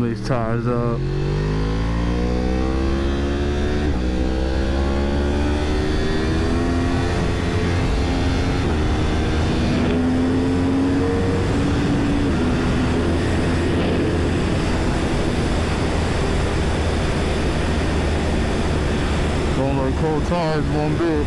warm these tires up. Don't let cold tires one bit.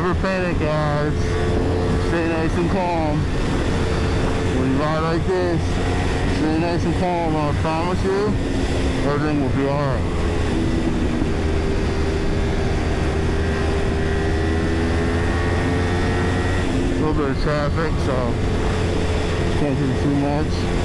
Never panic, guys. Stay nice and calm. When you ride like this, stay nice and calm. I promise you, everything will be alright. A little bit of traffic, so can't do too much.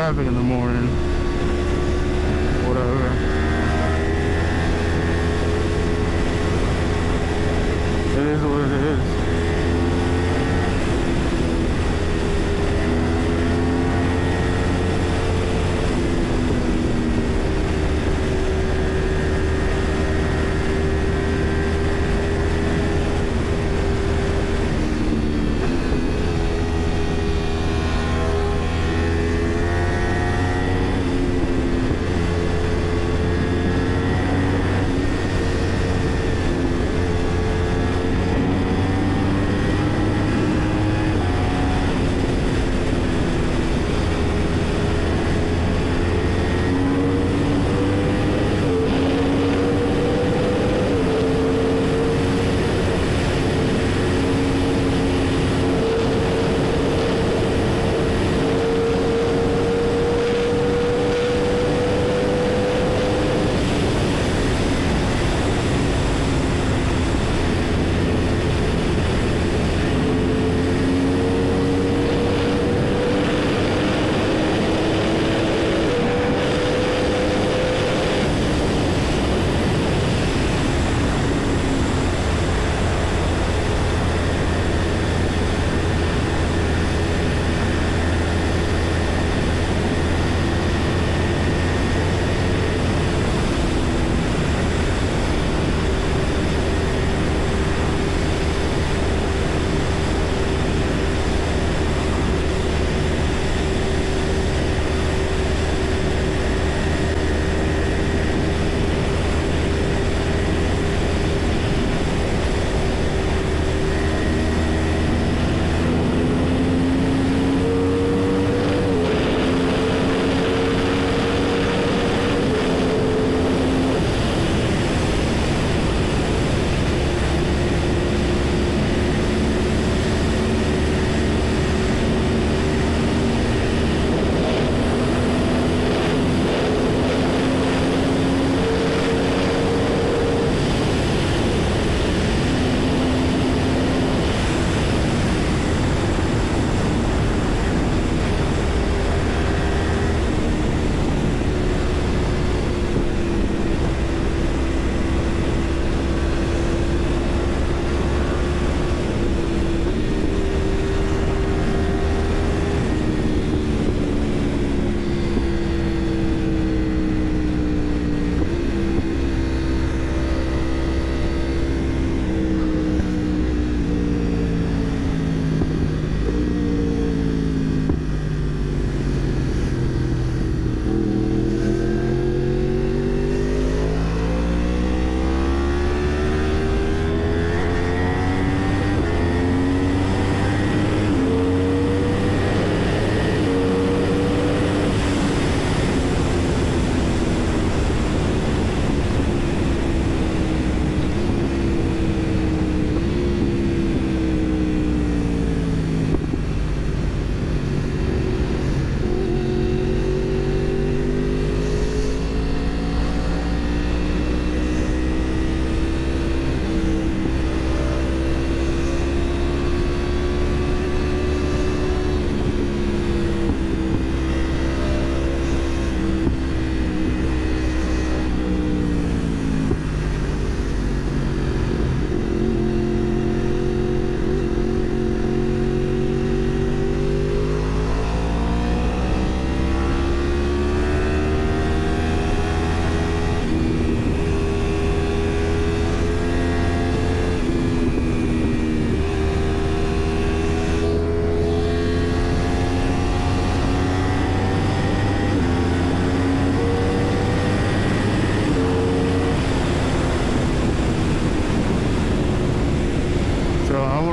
traffic in the morning. Whatever. It is what it is.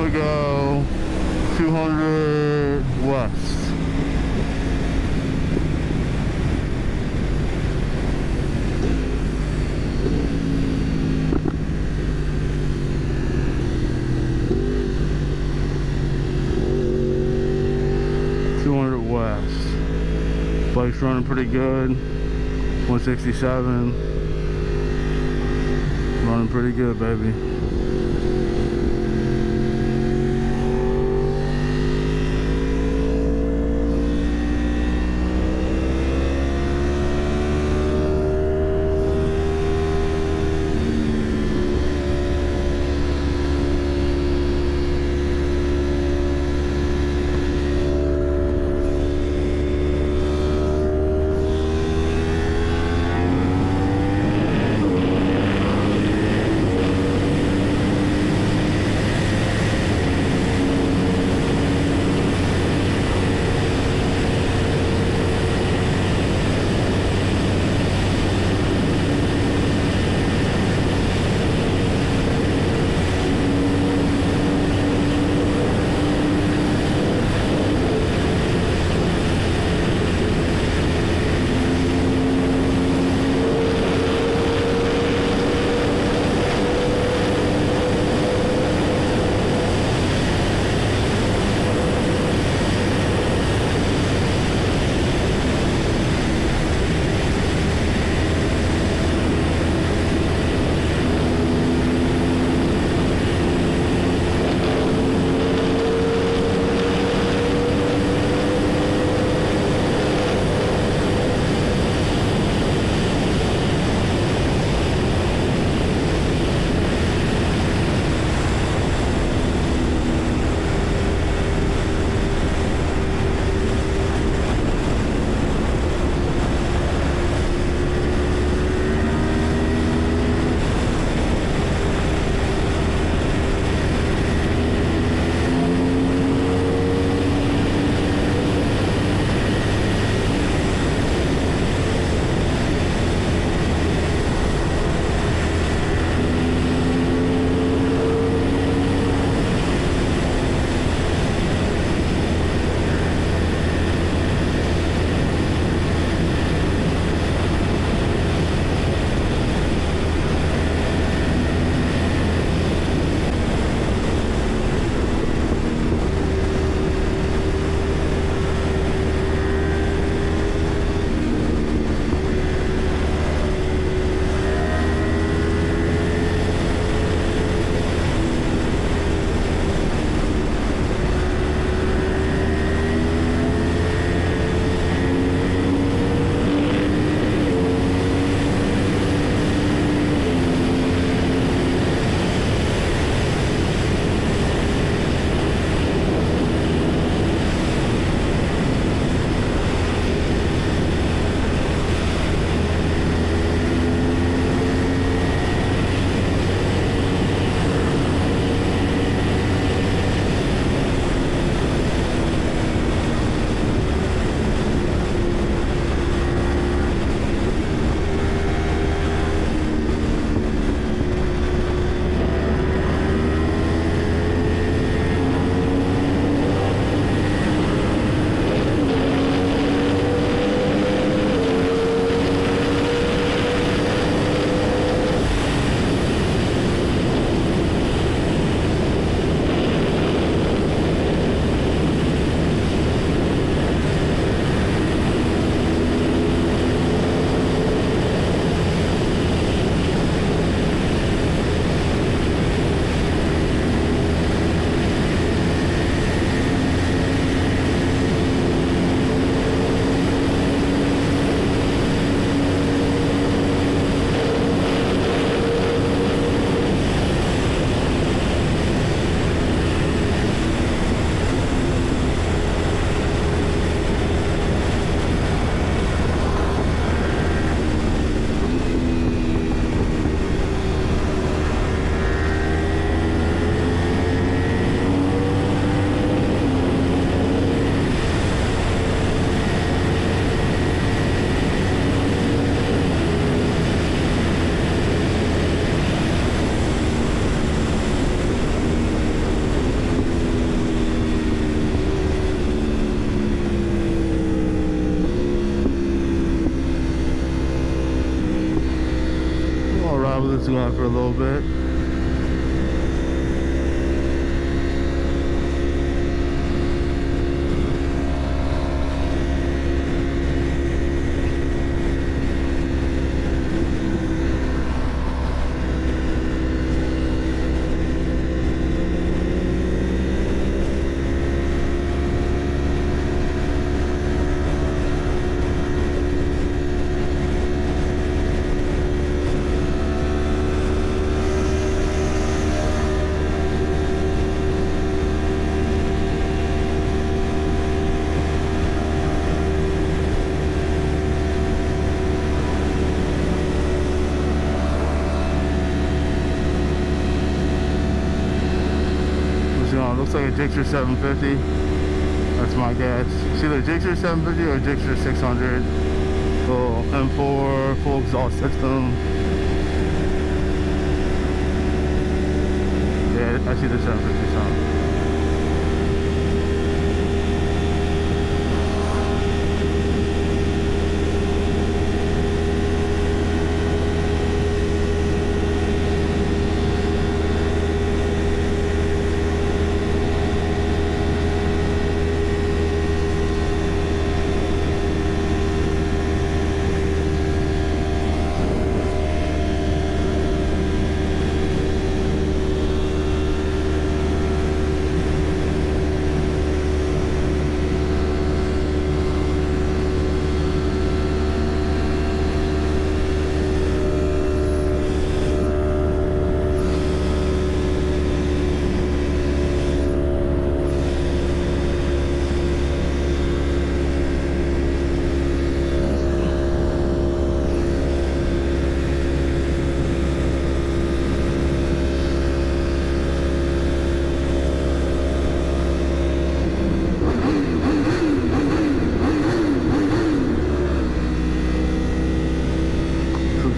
Go 200 west. Bike's running pretty good. 167. Running pretty good, baby. job of this one for a little bit. Looks like a Gixxer 750. That's my guess. It's either Gixxer 750 or Gixxer 600. Little M4 full exhaust system. Yeah, I see the 750 sound.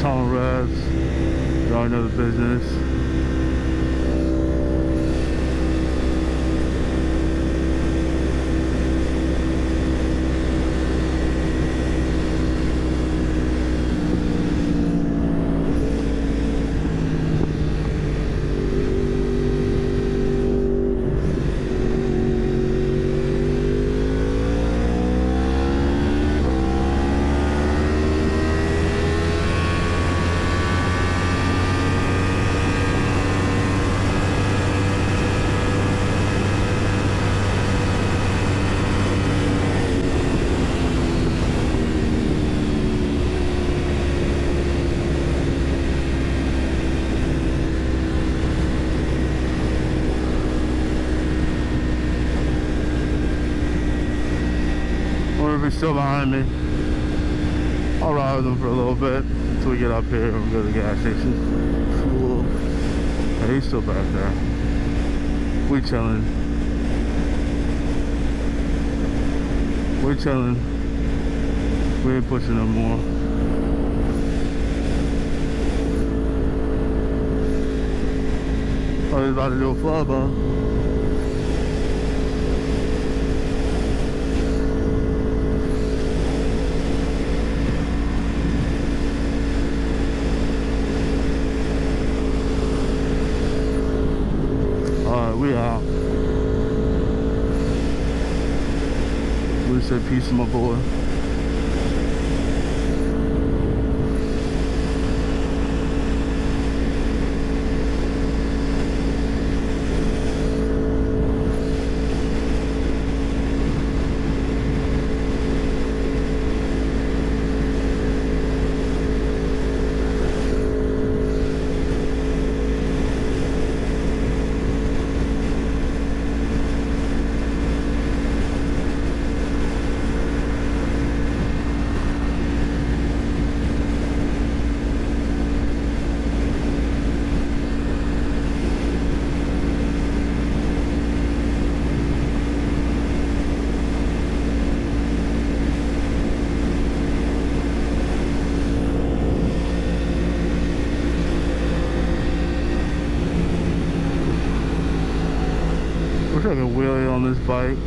Tunnel revs, you already know the business. He's still behind me. I'll ride with him for a little bit until we get up here and go to the gas station. Cool. Yeah, he's still back there. We chilling. We chilling. We ain't pushing no more. Oh, he's about to do a flub, huh? We out. We said peace to my boy. We're taking a wheelie on this bike.